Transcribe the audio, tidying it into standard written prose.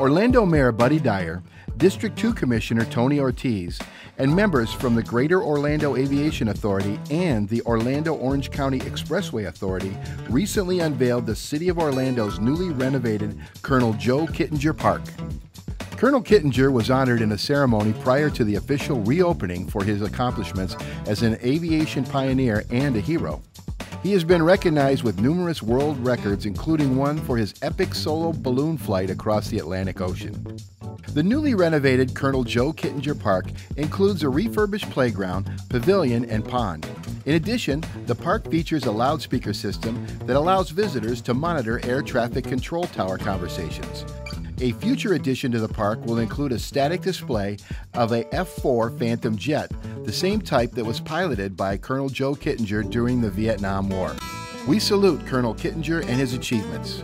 Orlando Mayor Buddy Dyer, District 2 Commissioner Tony Ortiz, and members from the Greater Orlando Aviation Authority and the Orlando Orange County Expressway Authority recently unveiled the City of Orlando's newly renovated Colonel Joe Kittinger Park. Colonel Kittinger was honored in a ceremony prior to the official reopening for his accomplishments as an aviation pioneer and a hero. He has been recognized with numerous world records, including one for his epic solo balloon flight across the Atlantic Ocean. The newly renovated Colonel Joe Kittinger Park includes a refurbished playground, pavilion, and pond. In addition, the park features a loudspeaker system that allows visitors to monitor Air Traffic Control Tower conversations. A future addition to the park will include a static display of a F-4 Phantom jet, the same type that was piloted by Colonel Joe Kittinger during the Vietnam War. We salute Colonel Kittinger and his achievements.